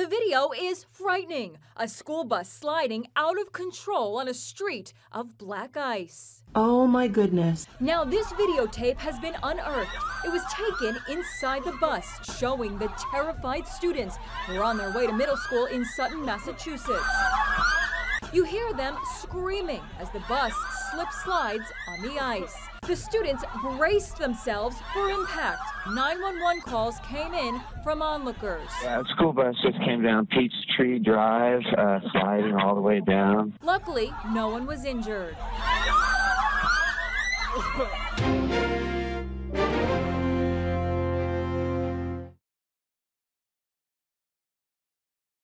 The video is frightening. A school bus sliding out of control on a street of black ice. Oh my goodness. Now this videotape has been unearthed. It was taken inside the bus, showing the terrified students who are on their way to middle school in Sutton, Massachusetts. You hear them screaming as the bus slips/slides on the ice. The students braced themselves for impact. 911 calls came in from onlookers. Yeah, the school bus just came down Peachtree Drive, sliding all the way down. Luckily, no one was injured.